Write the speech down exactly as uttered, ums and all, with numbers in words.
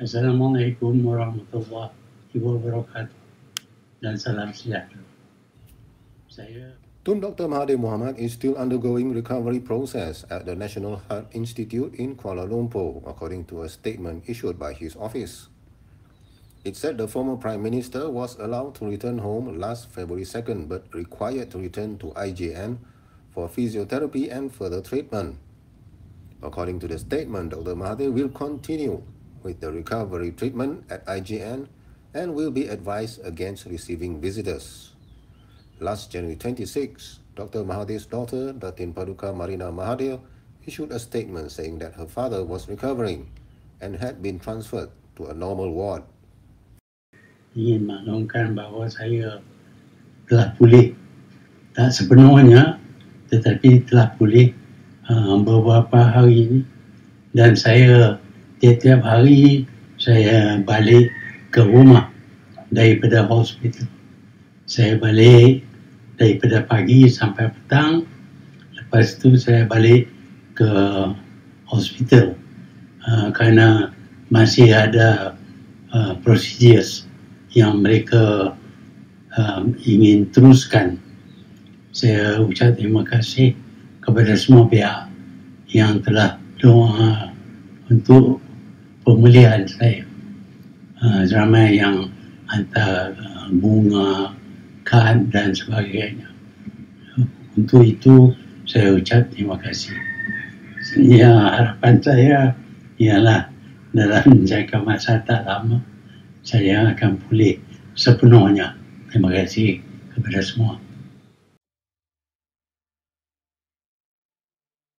Assalamu alaikum wa rahmatullahi wa barakatuh dan salam sejahtera. Saya Tun Doctor Mahathir Mohamad is still undergoing recovery process at the National Heart Institute in Kuala Lumpur, according to a statement issued by his office. It said the former Prime Minister was allowed to return home last February second but required to return to I J N for physiotherapy and further treatment. According to the statement, Doctor Mahathir will continue with the recovery treatment at I J N and will be advised against receiving visitors. Last January twenty-sixth, Doctor Mahathir's daughter, Datin Paduka Marina Mahathir, issued a statement saying that her father was recovering and had been transferred to a normal ward. Ingin maklumkan bahawa saya telah pulih, tak sepenuhnya, tetapi telah pulih uh, beberapa hari ini, dan saya tiap-tiap hari saya balik ke rumah daripada hospital. Saya balik daripada pagi sampai petang, lepas tu saya balik ke hospital uh, kerana masih ada uh, procedures yang mereka um, ingin teruskan. Saya ucap terima kasih kepada semua pihak yang telah doa untuk pemulihan saya. Uh, ramai yang hantar uh, bunga, kad dan sebagainya. Uh, untuk itu saya ucap terima kasih. Ya, harapan saya ialah dalam jangka masa tak lama saya akan pulih sepenuhnya. Terima kasih kepada semua.